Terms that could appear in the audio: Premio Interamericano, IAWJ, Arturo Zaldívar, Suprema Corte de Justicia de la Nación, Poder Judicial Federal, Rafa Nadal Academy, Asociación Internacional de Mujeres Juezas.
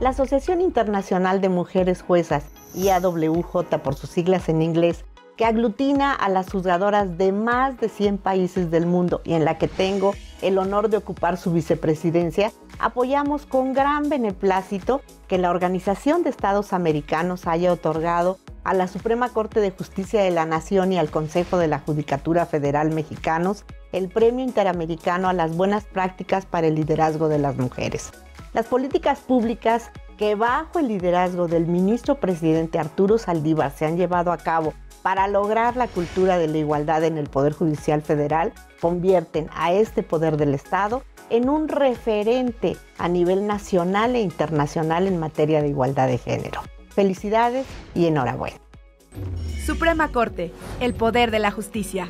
La Asociación Internacional de Mujeres Juezas, IAWJ por sus siglas en inglés, que aglutina a las juzgadoras de más de 100 países del mundo y en la que tengo el honor de ocupar su vicepresidencia, apoyamos con gran beneplácito que la Organización de Estados Americanos haya otorgado a la Suprema Corte de Justicia de la Nación y al Consejo de la Judicatura Federal Mexicanos el Premio Interamericano a las Buenas Prácticas para el Liderazgo de las Mujeres. Las políticas públicas que bajo el liderazgo del ministro presidente Arturo Zaldívar se han llevado a cabo para lograr la cultura de la igualdad en el Poder Judicial Federal, convierten a este poder del Estado en un referente a nivel nacional e internacional en materia de igualdad de género. Felicidades y enhorabuena. Suprema Corte, el poder de la justicia.